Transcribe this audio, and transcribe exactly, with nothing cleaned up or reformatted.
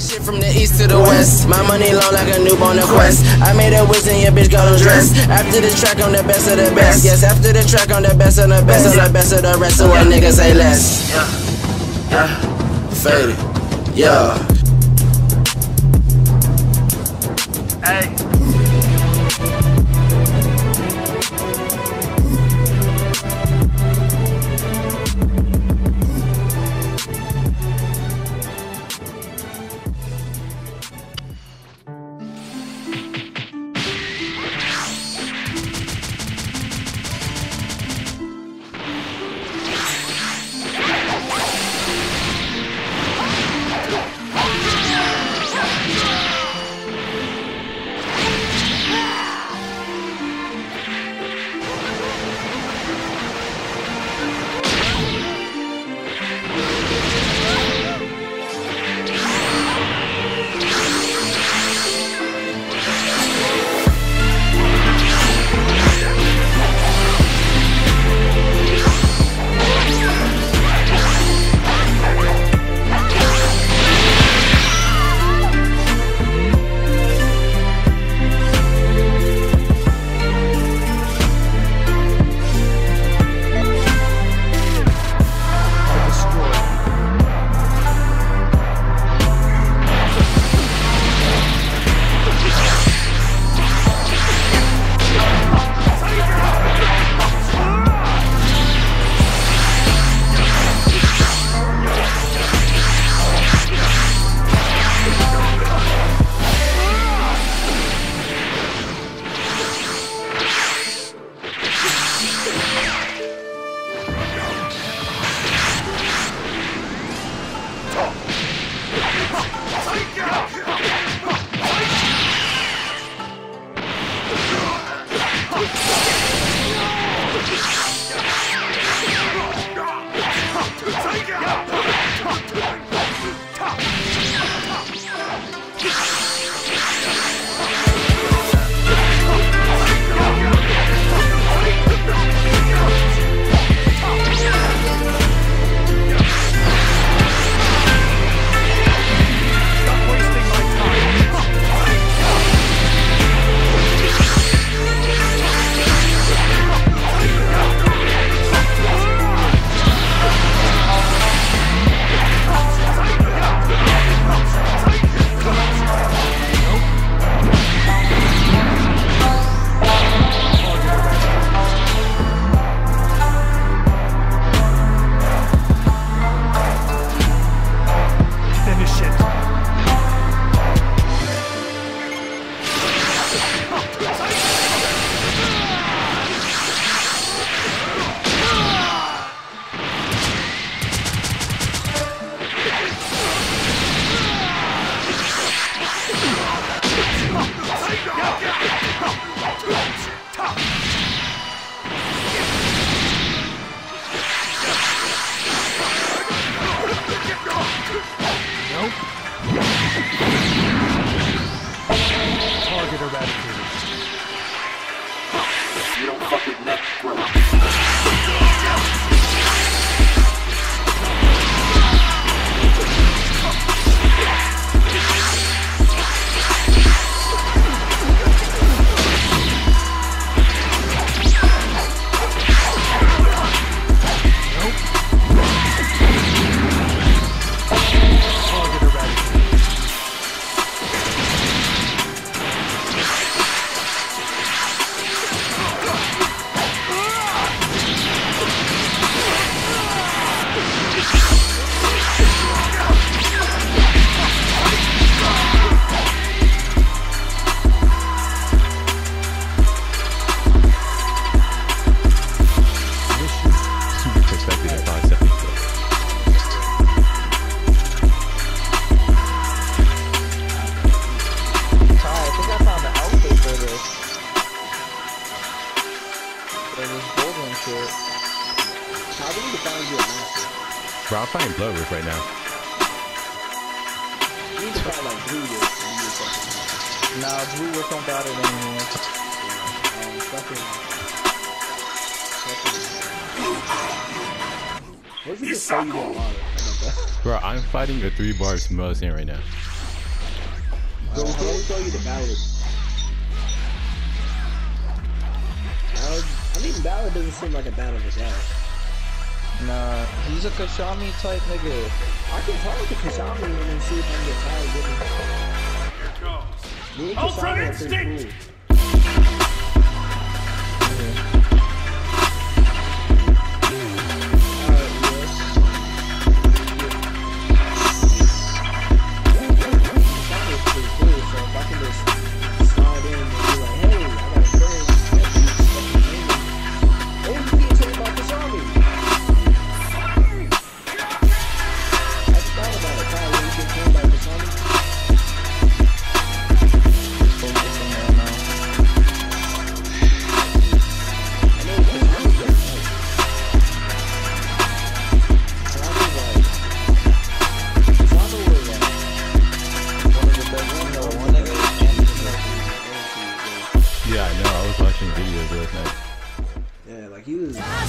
this shit from the east to the west. My money long like a noob on a quest. I made a whiz and your bitch got them dressed. After this track, I'm the best of the best. Yes, after the track, I'm the best of the best. I'm the best of the rest, so what niggas say less. Yeah, yeah, faded, yeah. Hey. Bro, I'm fighting a three bar Samuel Sam right now. Go, go, show you the ballad. Ballad? I mean, ballad doesn't seem like a ballad at all. Nah, he's a Kashami type nigga. I can talk to Kashami and then see if I can get tired with him. Here it goes. Ultra Instinct! Yeah, I know, I was watching videos last night. Yeah, like he was...